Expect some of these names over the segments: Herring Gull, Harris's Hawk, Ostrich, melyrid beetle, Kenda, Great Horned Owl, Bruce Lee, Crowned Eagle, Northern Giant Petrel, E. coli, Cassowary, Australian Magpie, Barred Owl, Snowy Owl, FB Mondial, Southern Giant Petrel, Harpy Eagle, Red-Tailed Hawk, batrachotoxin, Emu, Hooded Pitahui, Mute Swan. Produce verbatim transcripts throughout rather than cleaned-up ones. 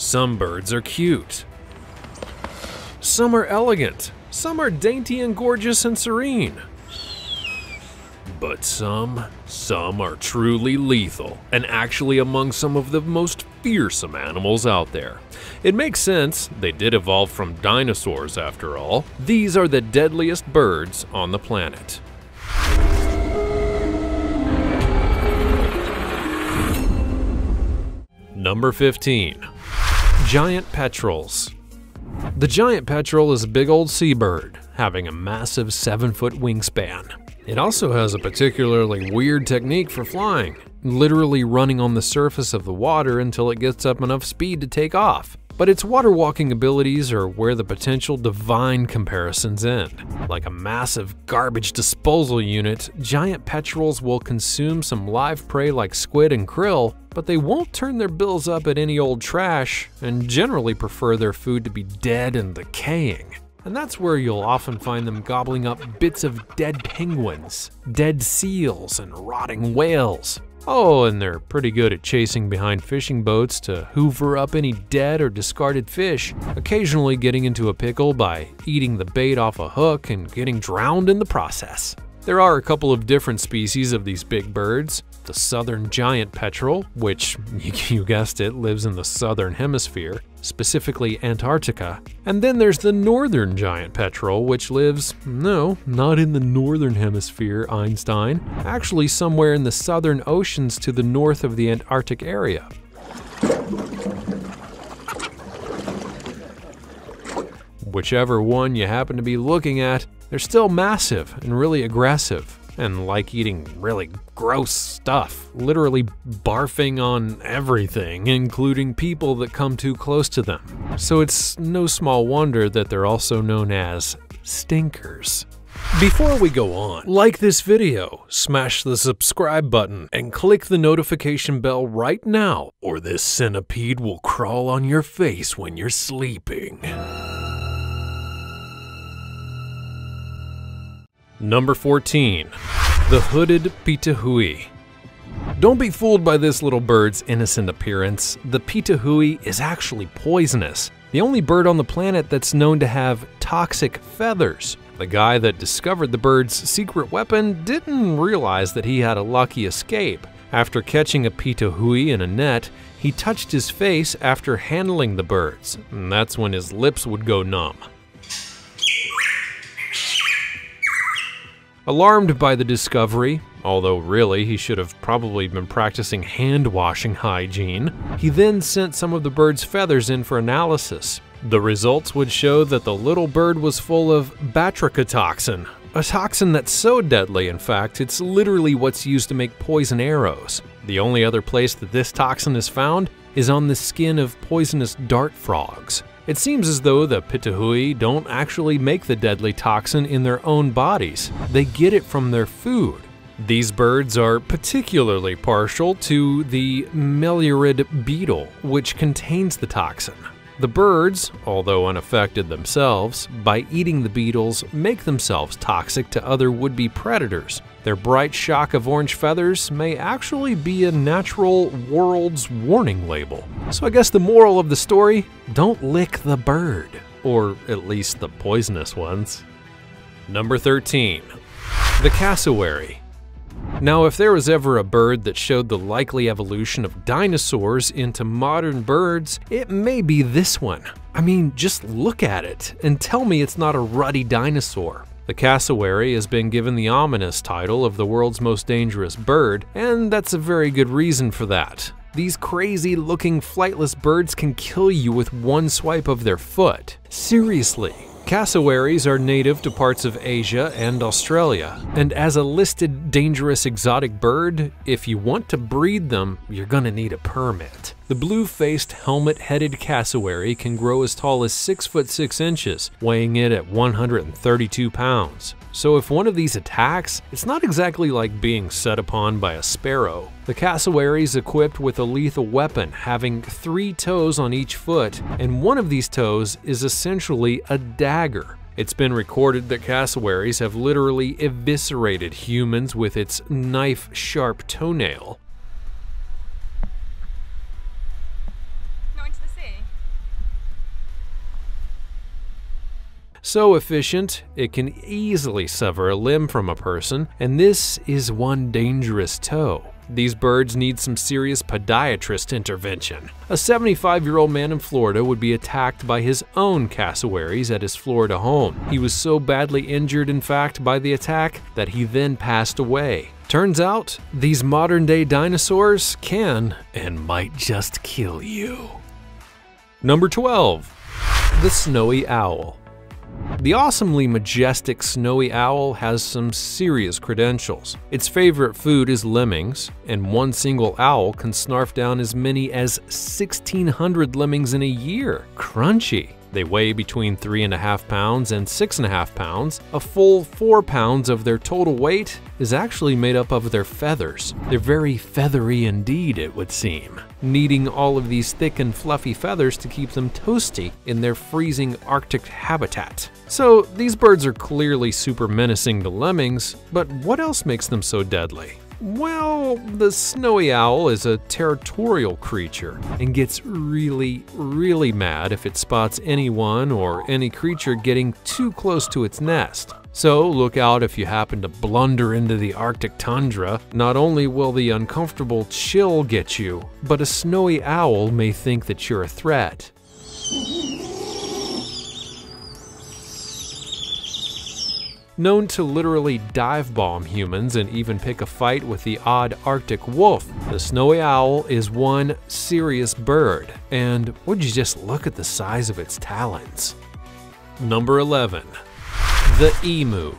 Some birds are cute. Some are elegant. Some are dainty and gorgeous and serene. But some, some are truly lethal and actually among some of the most fearsome animals out there. It makes sense, they did evolve from dinosaurs after all. These are the deadliest birds on the planet. Number fifteen. Giant Petrels. The giant petrel is a big old seabird, having a massive seven foot wingspan. It also has a particularly weird technique for flying, literally running on the surface of the water until it gets up enough speed to take off. But its water walking abilities are where the potential divine comparisons end. Like a massive garbage disposal unit, giant petrels will consume some live prey like squid and krill, but they won't turn their bills up at any old trash and generally prefer their food to be dead and decaying. And that's where you'll often find them gobbling up bits of dead penguins, dead seals, and rotting whales. Oh, and they're pretty good at chasing behind fishing boats to hoover up any dead or discarded fish, occasionally getting into a pickle by eating the bait off a hook and getting drowned in the process. There are a couple of different species of these big birds. The Southern Giant Petrel, which, you guessed it, lives in the southern hemisphere, specifically Antarctica. And then there's the Northern Giant Petrel, which lives, no, not in the northern hemisphere, Einstein, actually somewhere in the southern oceans to the north of the Antarctic area. Whichever one you happen to be looking at, they're still massive and really aggressive, and like eating really gross stuff, literally barfing on everything, including people that come too close to them. So it's no small wonder that they're also known as stinkers. Before we go on, like this video, smash the subscribe button, and click the notification bell right now, or this centipede will crawl on your face when you're sleeping. Number fourteen. The Hooded Pitahui. Don't be fooled by this little bird's innocent appearance. The pitahui is actually poisonous, the only bird on the planet that's known to have toxic feathers. The guy that discovered the bird's secret weapon didn't realize that he had a lucky escape. After catching a pitahui in a net, he touched his face after handling the birds, and that's when his lips would go numb. Alarmed by the discovery, although really he should have probably been practicing hand-washing hygiene, he then sent some of the bird's feathers in for analysis. The results would show that the little bird was full of batrachotoxin, a toxin that's so deadly, in fact, it's literally what's used to make poison arrows. The only other place that this toxin is found is on the skin of poisonous dart frogs. It seems as though the pitahui don't actually make the deadly toxin in their own bodies. They get it from their food. These birds are particularly partial to the melyrid beetle, which contains the toxin. The birds, although unaffected themselves, by eating the beetles, make themselves toxic to other would-be predators. Their bright shock of orange feathers may actually be a natural world's warning label. So I guess the moral of the story, don't lick the bird, or at least the poisonous ones. Number thirteen. The Cassowary. Now, if there was ever a bird that showed the likely evolution of dinosaurs into modern birds, it may be this one. I mean, just look at it and tell me it's not a ruddy dinosaur. The cassowary has been given the ominous title of the world's most dangerous bird, and that's a very good reason for that. These crazy-looking flightless birds can kill you with one swipe of their foot. Seriously. Cassowaries are native to parts of Asia and Australia, and as a listed dangerous exotic bird, if you want to breed them, you're gonna need a permit. The blue-faced, helmet-headed cassowary can grow as tall as six foot six inches, weighing in at one hundred thirty-two pounds. So if one of these attacks, it's not exactly like being set upon by a sparrow. The cassowary is equipped with a lethal weapon, having three toes on each foot, and one of these toes is essentially a dagger. It's been recorded that cassowaries have literally eviscerated humans with its knife-sharp toenail. Going to the sea. So efficient, it can easily sever a limb from a person, and this is one dangerous toe. These birds need some serious podiatrist intervention. A seventy-five-year-old man in Florida would be attacked by his own cassowaries at his Florida home. He was so badly injured, in fact, by the attack that he then passed away. Turns out, these modern-day dinosaurs can and might just kill you. Number twelve. The Snowy Owl. The awesomely majestic snowy owl has some serious credentials. Its favorite food is lemmings, and one single owl can snarf down as many as sixteen hundred lemmings in a year. Crunchy. They weigh between three and a half pounds and six and a half pounds. A full four pounds of their total weight is actually made up of their feathers. They're very feathery indeed, it would seem, needing all of these thick and fluffy feathers to keep them toasty in their freezing Arctic habitat. So these birds are clearly super menacing to lemmings, but what else makes them so deadly? Well, the snowy owl is a territorial creature and gets really, really mad if it spots anyone or any creature getting too close to its nest. So look out if you happen to blunder into the Arctic tundra. Not only will the uncomfortable chill get you, but a snowy owl may think that you're a threat. Known to literally dive-bomb humans and even pick a fight with the odd Arctic wolf, the snowy owl is one serious bird, and would you just look at the size of its talons. Number eleven. The Emu.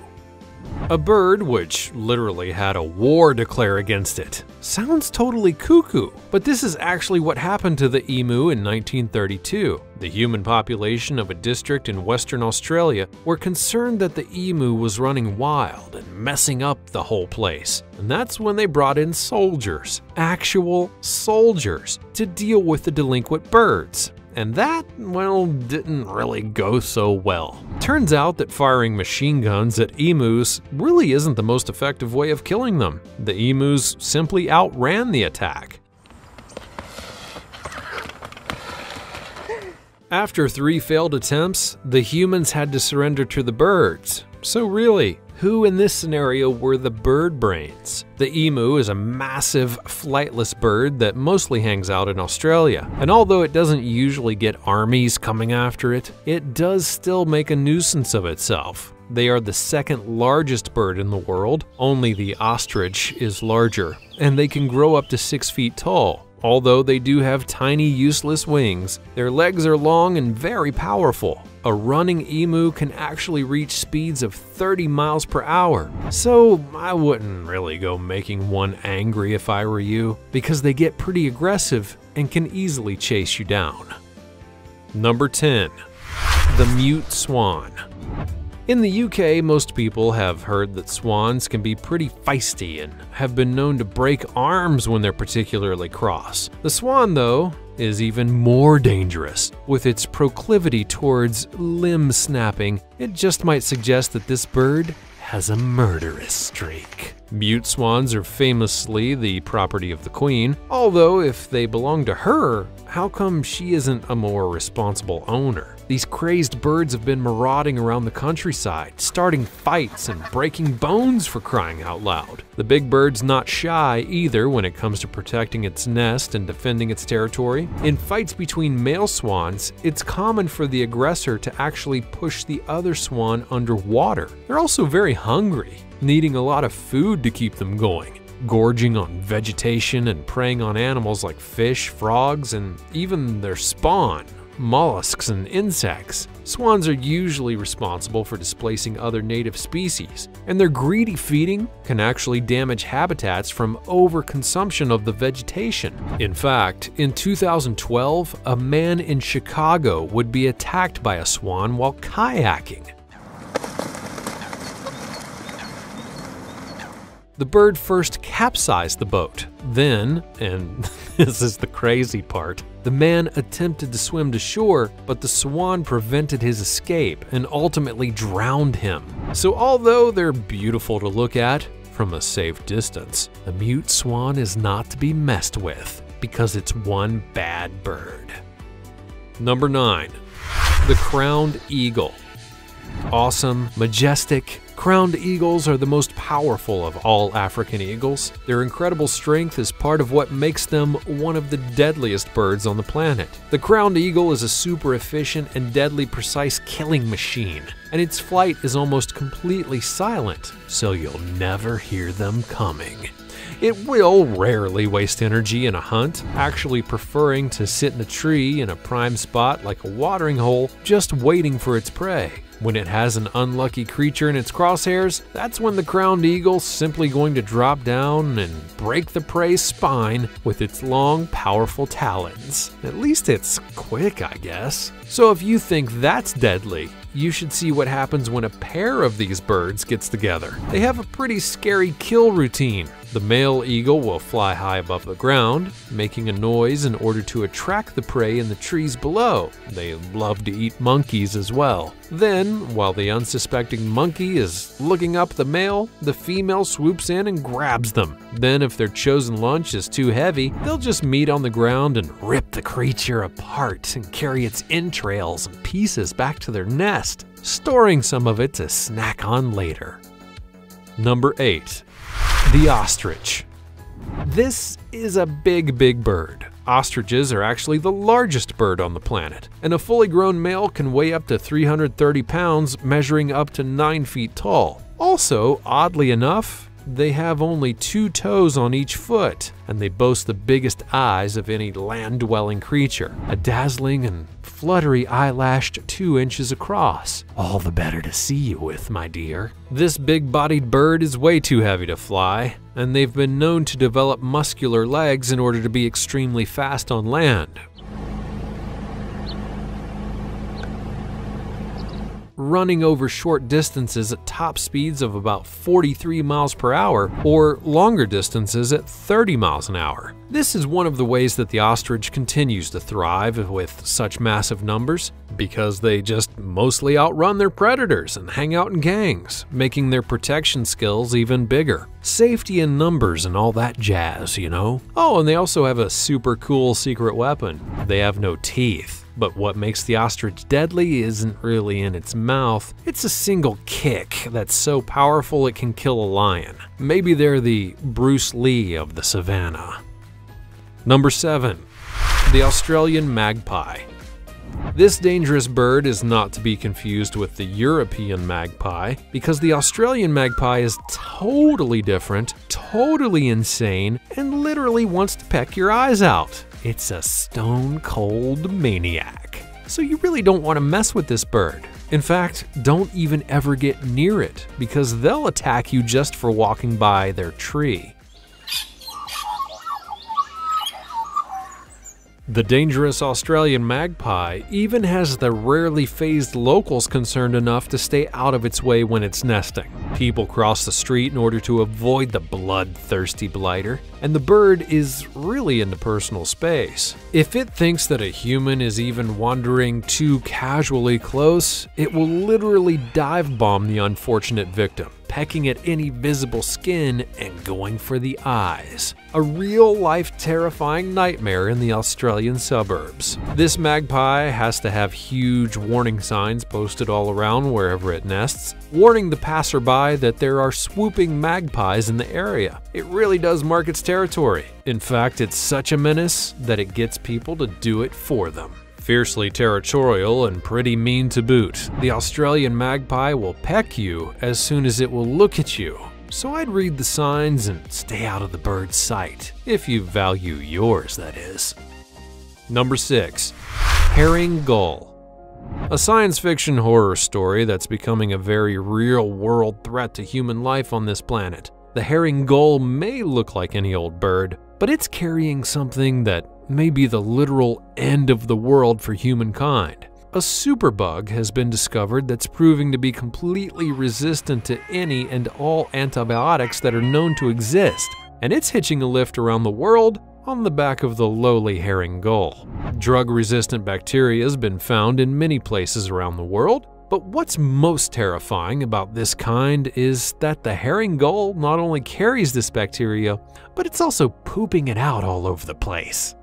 A bird which literally had a war declare against it. Sounds totally cuckoo, but this is actually what happened to the emu in nineteen thirty-two. The human population of a district in Western Australia were concerned that the emu was running wild and messing up the whole place. And that's when they brought in soldiers, actual soldiers, to deal with the delinquent birds. And that, well, didn't really go so well. Turns out that firing machine guns at emus really isn't the most effective way of killing them. The emus simply outran the attack. After three failed attempts, the humans had to surrender to the birds. So really, who in this scenario were the bird brains? The emu is a massive, flightless bird that mostly hangs out in Australia. And although it doesn't usually get armies coming after it, it does still make a nuisance of itself. They are the second largest bird in the world, only the ostrich is larger, and they can grow up to six feet tall. Although they do have tiny, useless wings, their legs are long and very powerful. A running emu can actually reach speeds of thirty miles per hour. So I wouldn't really go making one angry if I were you, because they get pretty aggressive and can easily chase you down. Number ten. The Mute Swan. In the U K, most people have heard that swans can be pretty feisty and have been known to break arms when they're particularly cross. The swan, though, is even more dangerous. With its proclivity towards limb snapping, it just might suggest that this bird has a murderous streak. Mute swans are famously the property of the queen, although if they belong to her, how come she isn't a more responsible owner? These crazed birds have been marauding around the countryside, starting fights and breaking bones for crying out loud. The big bird's not shy either when it comes to protecting its nest and defending its territory. In fights between male swans, it's common for the aggressor to actually push the other swan underwater. They're also very hungry, needing a lot of food to keep them going, gorging on vegetation and preying on animals like fish, frogs, and even their spawn, mollusks and insects. Swans are usually responsible for displacing other native species, and their greedy feeding can actually damage habitats from overconsumption of the vegetation. In fact, in two thousand twelve, a man in Chicago would be attacked by a swan while kayaking. The bird first capsized the boat. Then, and this is the crazy part, the man attempted to swim to shore, but the swan prevented his escape and ultimately drowned him. So although they're beautiful to look at from a safe distance, the mute swan is not to be messed with because it's one bad bird. Number nine. The Crowned Eagle. awesome, majestic. Crowned eagles are the most powerful of all African eagles. Their incredible strength is part of what makes them one of the deadliest birds on the planet. The crowned eagle is a super efficient and deadly precise killing machine, and its flight is almost completely silent, so you'll never hear them coming. It will rarely waste energy in a hunt, actually preferring to sit in a tree in a prime spot like a watering hole, just waiting for its prey. When it has an unlucky creature in its crosshairs, that's when the crowned eagle's simply going to drop down and break the prey's spine with its long, powerful talons. At least it's quick, I guess. So if you think that's deadly, you should see what happens when a pair of these birds gets together. They have a pretty scary kill routine. The male eagle will fly high above the ground, making a noise in order to attract the prey in the trees below. They love to eat monkeys as well. Then, while the unsuspecting monkey is looking up the male, the female swoops in and grabs them. Then, if their chosen lunch is too heavy, they'll just meet on the ground and rip the creature apart and carry its entrails and pieces back to their nest, storing some of it to snack on later. Number eight. The ostrich. This is a big, big bird. Ostriches are actually the largest bird on the planet, and a fully grown male can weigh up to three hundred thirty pounds, measuring up to nine feet tall. Also, oddly enough, they have only two toes on each foot, and they boast the biggest eyes of any land-dwelling creature, a dazzling and fluttery eyelash two inches across. All the better to see you with, my dear. This big-bodied bird is way too heavy to fly, and they've been known to develop muscular legs in order to be extremely fast on land. Running over short distances at top speeds of about forty-three miles per hour or longer distances at thirty miles an hour. This is one of the ways that the ostrich continues to thrive with such massive numbers, because they just mostly outrun their predators and hang out in gangs, making their protection skills even bigger. Safety in numbers and all that jazz, you know? Oh, and they also have a super cool secret weapon. They have no teeth. But what makes the ostrich deadly isn't really in its mouth. It's a single kick that's so powerful it can kill a lion. Maybe they're the Bruce Lee of the savannah. Number seven. The Australian magpie. This dangerous bird is not to be confused with the European magpie, because the Australian magpie is totally different, totally insane, and literally wants to peck your eyes out. It's a stone-cold maniac. So you really don't want to mess with this bird. In fact, don't even ever get near it, because they'll attack you just for walking by their tree. The dangerous Australian magpie even has the rarely phased locals concerned enough to stay out of its way when it's nesting. People cross the street in order to avoid the bloodthirsty blighter, and the bird is really into personal space. If it thinks that a human is even wandering too casually close, it will literally dive bomb the unfortunate victim, pecking at any visible skin and going for the eyes. A real-life terrifying nightmare in the Australian suburbs. This magpie has to have huge warning signs posted all around wherever it nests, warning the passerby that there are swooping magpies in the area. It really does mark its territory. In fact, it's such a menace that it gets people to do it for them. Fiercely territorial and pretty mean to boot, the Australian magpie will peck you as soon as it will look at you. So I'd read the signs and stay out of the bird's sight, if you value yours, that is. Number six. Herring Gull. A science fiction horror story that's becoming a very real-world threat to human life on this planet. The herring gull may look like any old bird, but it's carrying something that may be the literal end of the world for humankind. A superbug has been discovered that's proving to be completely resistant to any and all antibiotics that are known to exist, and it's hitching a lift around the world on the back of the lowly herring gull. Drug-resistant bacteria has been found in many places around the world, but what's most terrifying about this kind is that the herring gull not only carries this bacteria, but it's also pooping it out all over the place.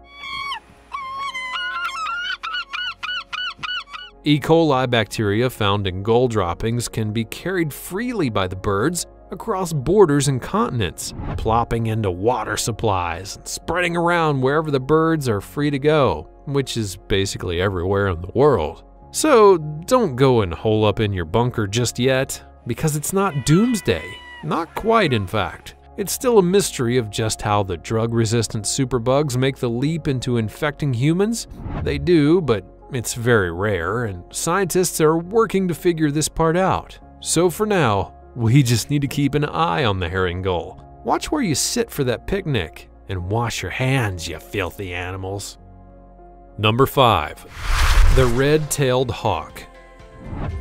E. coli bacteria found in gull droppings can be carried freely by the birds across borders and continents, plopping into water supplies and spreading around wherever the birds are free to go, which is basically everywhere in the world. So don't go and hole up in your bunker just yet, because it's not doomsday. Not quite, in fact. It's still a mystery of just how the drug-resistant superbugs make the leap into infecting humans. They do, but it's very rare, and scientists are working to figure this part out. So for now, we just need to keep an eye on the herring gull. Watch where you sit for that picnic, and wash your hands, you filthy animals. Number five. The Red-Tailed Hawk.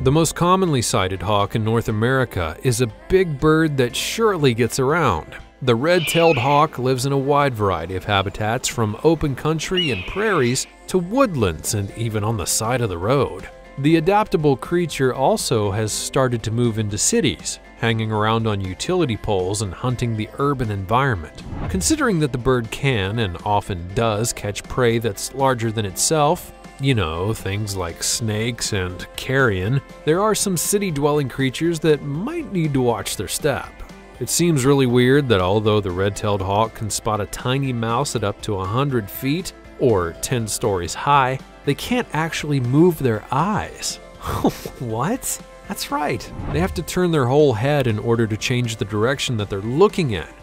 The most commonly sighted hawk in North America is a big bird that surely gets around. The red-tailed hawk lives in a wide variety of habitats, from open country and prairies to woodlands and even on the side of the road. The adaptable creature also has started to move into cities, hanging around on utility poles and hunting the urban environment. Considering that the bird can and often does catch prey that's larger than itself, you know, things like snakes and carrion, there are some city-dwelling creatures that might need to watch their step. It seems really weird that although the red-tailed hawk can spot a tiny mouse at up to one hundred feet or ten stories high, they can't actually move their eyes. What? That's right. They have to turn their whole head in order to change the direction that they're looking at.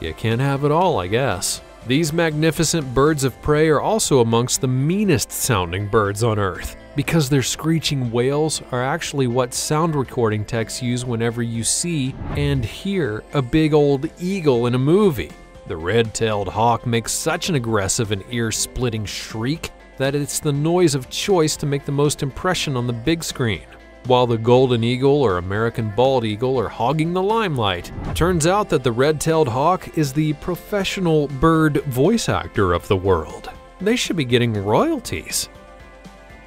You can't have it all, I guess. These magnificent birds of prey are also amongst the meanest sounding birds on Earth, because their screeching wails are actually what sound recording techs use whenever you see and hear a big old eagle in a movie. The red-tailed hawk makes such an aggressive and ear-splitting shriek that it's the noise of choice to make the most impression on the big screen. While the golden eagle or American bald eagle are hogging the limelight, turns out that the red-tailed hawk is the professional bird voice actor of the world. They should be getting royalties.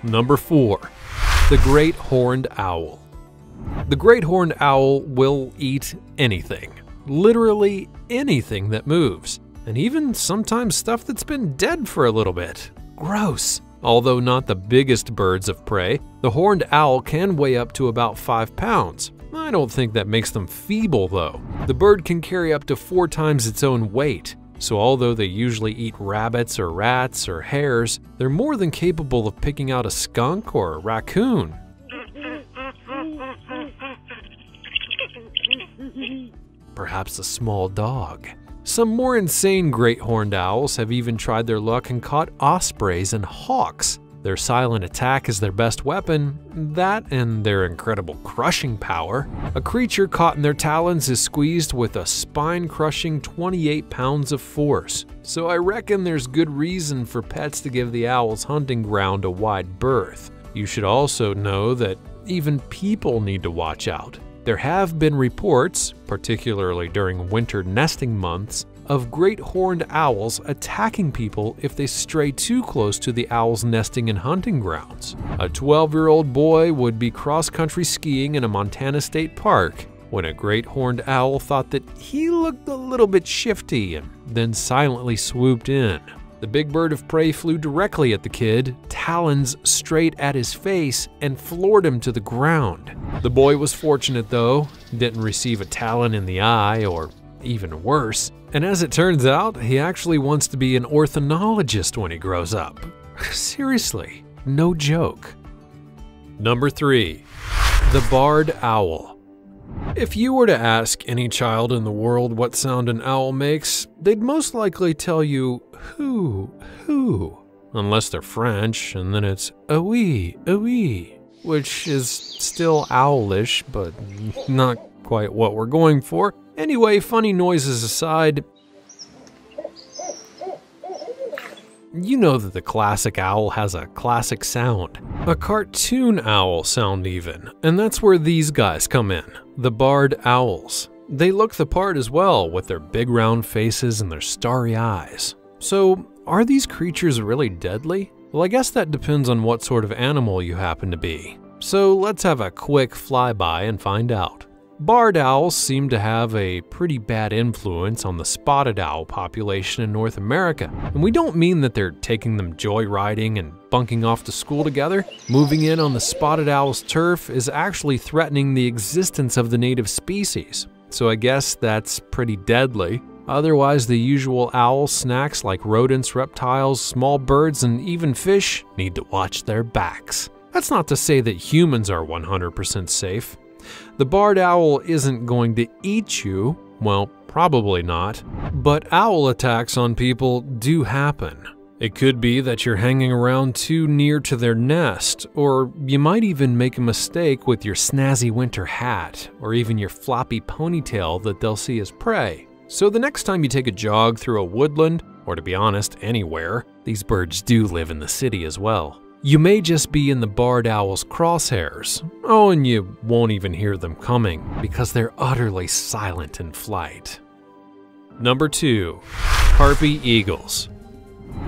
Number four. The Great Horned Owl. The Great Horned Owl will eat anything, literally anything that moves, and even sometimes stuff that's been dead for a little bit. Gross! Although not the biggest birds of prey, the horned owl can weigh up to about five pounds. I don't think that makes them feeble, though. The bird can carry up to four times its own weight, so although they usually eat rabbits or rats or hares, they're more than capable of picking out a skunk or a raccoon. Perhaps a small dog. Some more insane great horned owls have even tried their luck and caught ospreys and hawks. Their silent attack is their best weapon, that and their incredible crushing power. A creature caught in their talons is squeezed with a spine-crushing twenty-eight pounds of force. So I reckon there's good reason for pets to give the owl's hunting ground a wide berth. You should also know that even people need to watch out. There have been reports, particularly during winter nesting months, of great horned owls attacking people if they stray too close to the owl's nesting and hunting grounds. A twelve-year-old boy would be cross-country skiing in a Montana state park when a great horned owl thought that he looked a little bit shifty and then silently swooped in. The big bird of prey flew directly at the kid, talons straight at his face, and floored him to the ground. The boy was fortunate though, didn't receive a talon in the eye, or even worse. And as it turns out, he actually wants to be an ornithologist when he grows up. Seriously, no joke. Number three. The Barred Owl. If you were to ask any child in the world what sound an owl makes, they'd most likely tell you hoo, hoo, unless they're French, and then it's oui, oui, which is still owlish, but not quite what we're going for. Anyway, funny noises aside, you know that the classic owl has a classic sound. A cartoon owl sound even, and that's where these guys come in, the barred owls. They look the part as well, with their big round faces and their starry eyes. So, are these creatures really deadly? Well, I guess that depends on what sort of animal you happen to be. So let's have a quick flyby and find out. Barred owls seem to have a pretty bad influence on the spotted owl population in North America. And we don't mean that they're taking them joyriding and bunking off to school together. Moving in on the spotted owl's turf is actually threatening the existence of the native species. So I guess that's pretty deadly. Otherwise, the usual owl snacks like rodents, reptiles, small birds, and even fish need to watch their backs. That's not to say that humans are one hundred percent safe. The barred owl isn't going to eat you, well, probably not, but owl attacks on people do happen. It could be that you're hanging around too near to their nest, or you might even make a mistake with your snazzy winter hat, or even your floppy ponytail that they'll see as prey. So the next time you take a jog through a woodland, or to be honest, anywhere, these birds do live in the city as well, you may just be in the barred owl's crosshairs. Oh, and you won't even hear them coming because they're utterly silent in flight. Number two, harpy eagles.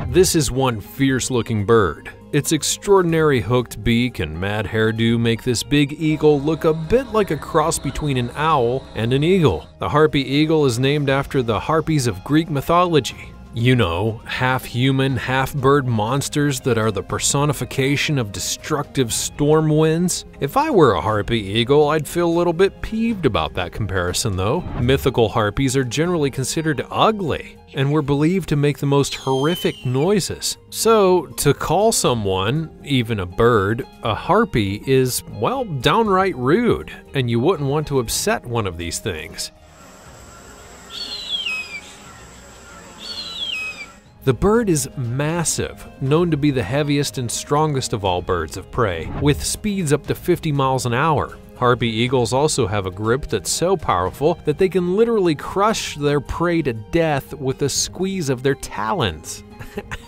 This is one fierce-looking bird. Its extraordinary hooked beak and mad hairdo make this big eagle look a bit like a cross between an owl and an eagle. The harpy eagle is named after the harpies of Greek mythology. You know, half-human, half-bird monsters that are the personification of destructive storm winds. If I were a harpy eagle, I'd feel a little bit peeved about that comparison, though. Mythical harpies are generally considered ugly and were believed to make the most horrific noises. So, to call someone, even a bird, a harpy is, well, downright rude, and you wouldn't want to upset one of these things. The bird is massive, known to be the heaviest and strongest of all birds of prey, with speeds up to fifty miles an hour. Harpy eagles also have a grip that's so powerful that they can literally crush their prey to death with a squeeze of their talons.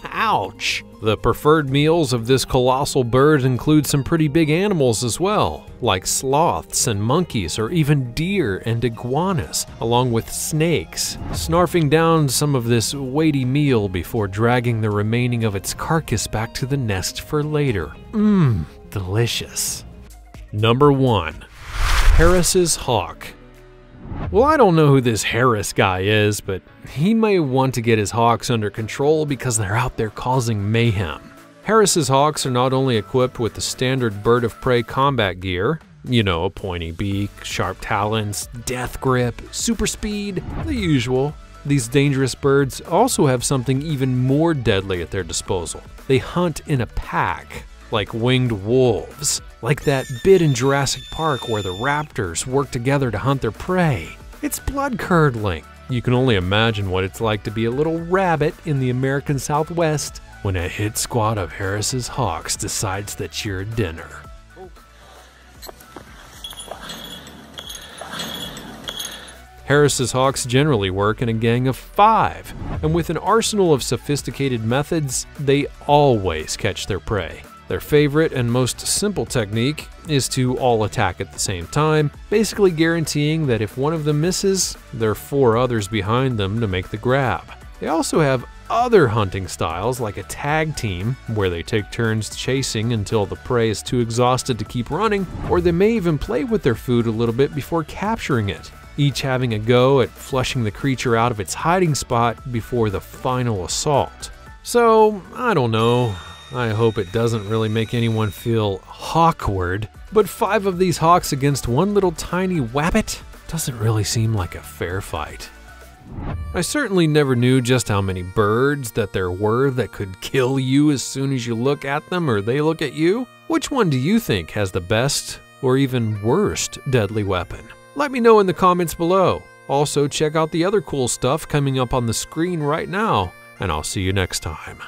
Ouch! The preferred meals of this colossal bird include some pretty big animals as well, like sloths and monkeys or even deer and iguanas, along with snakes, snarfing down some of this weighty meal before dragging the remaining of its carcass back to the nest for later. Mmm, delicious. Number one, Harris's Hawk. Well, I don't know who this Harris guy is, but he may want to get his hawks under control because they're out there causing mayhem. Harris's hawks are not only equipped with the standard bird of prey combat gear, you know, a pointy beak, sharp talons, death grip, super speed, the usual. These dangerous birds also have something even more deadly at their disposal. They hunt in a pack, like winged wolves, like that bit in Jurassic Park where the raptors work together to hunt their prey. It's blood-curdling. You can only imagine what it's like to be a little rabbit in the American Southwest when a hit squad of Harris's hawks decides that you're dinner. Harris's hawks generally work in a gang of five, and with an arsenal of sophisticated methods, they always catch their prey. Their favorite and most simple technique is to all attack at the same time, basically guaranteeing that if one of them misses, there are four others behind them to make the grab. They also have other hunting styles like a tag team, where they take turns chasing until the prey is too exhausted to keep running, or they may even play with their food a little bit before capturing it, each having a go at flushing the creature out of its hiding spot before the final assault. So, I don't know. I hope it doesn't really make anyone feel hawkward, but five of these hawks against one little tiny wabbit doesn't really seem like a fair fight. I certainly never knew just how many birds that there were that could kill you as soon as you look at them or they look at you. Which one do you think has the best or even worst deadly weapon? Let me know in the comments below. Also, check out the other cool stuff coming up on the screen right now, and I'll see you next time.